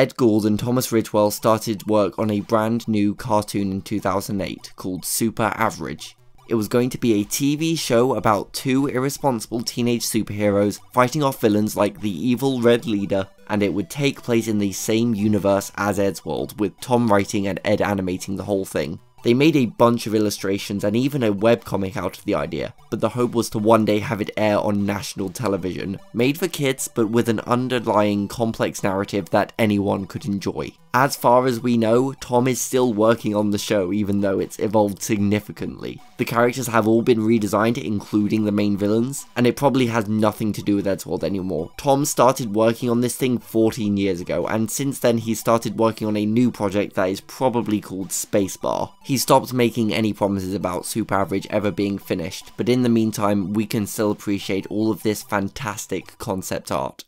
Edd Gould and Thomas Ridgewell started work on a brand new cartoon in 2008 called Super Average. It was going to be a TV show about two irresponsible teenage superheroes fighting off villains like the evil Red Leader, and it would take place in the same universe as Eddsworld, with Tom writing and Ed animating the whole thing. They made a bunch of illustrations and even a webcomic out of the idea, but the hope was to one day have it air on national television, made for kids but with an underlying complex narrative that anyone could enjoy. As far as we know, Tom is still working on the show even though it's evolved significantly. The characters have all been redesigned, including the main villains, and it probably has nothing to do with Eddsworld anymore. Tom started working on this thing 14 years ago, and since then he started working on a new project that is probably called Spacebar. He stopped making any promises about Super Average ever being finished, but in the meantime we can still appreciate all of this fantastic concept art.